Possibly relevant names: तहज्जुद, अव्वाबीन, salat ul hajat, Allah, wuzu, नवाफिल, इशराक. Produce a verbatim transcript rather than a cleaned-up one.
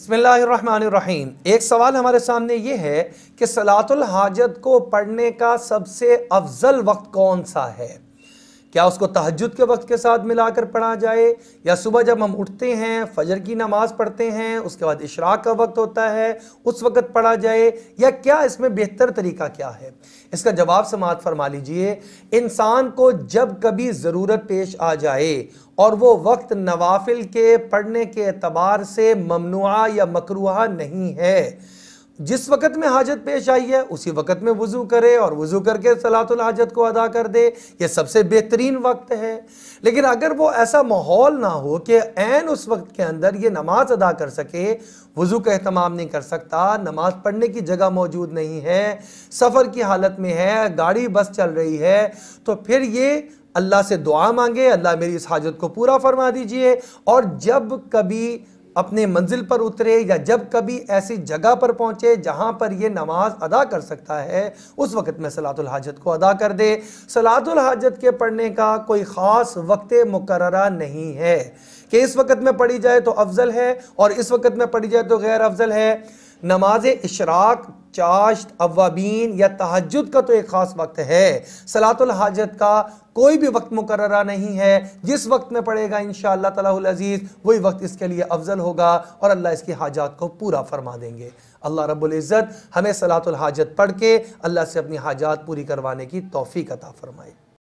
बिस्मिल्लाहिर्रहमानिर्रहीम। एक सवाल हमारे सामने ये है कि सलातुल हाजत को पढ़ने का सबसे अफजल वक्त कौन सा है? क्या उसको तहज्जुद के वक्त के साथ मिलाकर पढ़ा जाए, या सुबह जब हम उठते हैं, फजर की नमाज पढ़ते हैं, उसके बाद इशराक का वक्त होता है, उस वक्त पढ़ा जाए, या क्या इसमें बेहतर तरीका क्या है? इसका जवाब समाअत फरमा लीजिए। इंसान को जब कभी ज़रूरत पेश आ जाए और वो वक्त नवाफिल के पढ़ने के एतबार से ममनुआ या मकरूहा नहीं है, जिस वक़्त में हाजत पेश आई है उसी वक़्त में वज़ू करे और वज़ू करके सलातुल हाजत को अदा कर दे, यह सबसे बेहतरीन वक्त है। लेकिन अगर वो ऐसा माहौल ना हो कि ऐन उस वक्त के अंदर ये नमाज अदा कर सके, वज़ू का अहतमाम नहीं कर सकता, नमाज पढ़ने की जगह मौजूद नहीं है, सफ़र की हालत में है, गाड़ी बस चल रही है, तो फिर ये अल्लाह से दुआ मांगे, अल्लाह मेरी इस हाजत को पूरा फरमा दीजिए। और जब कभी अपने मंजिल पर उतरे या जब कभी ऐसी जगह पर पहुंचे जहां पर ये नमाज अदा कर सकता है, उस वक़्त में सलातुल हाजत को अदा कर दे। सलातुल हाजत के पढ़ने का कोई ख़ास वक्त मुकर्ररा नहीं है कि इस वक़्त में पढ़ी जाए तो अफजल है और इस वक़्त में पढ़ी जाए तो गैर अफजल है। नमाज इशराक, चाश्त, अव्वाबीन या तहज्जुद का तो एक ख़ास वक्त है, सलातुल हाजत का कोई भी वक्त मुकर्ररा नहीं है। जिस वक्त में पड़ेगा इंशाअल्लाह ताला अज़ीज़ वही वक्त इसके लिए अफजल होगा और अल्लाह इसकी हाजात को पूरा फरमा देंगे। अल्लाह रब्बुल इज़्ज़त हमें सलातुल हाजत पढ़ के अल्लाह से अपनी हाजात पूरी करवाने की तौफीक अता फरमाए।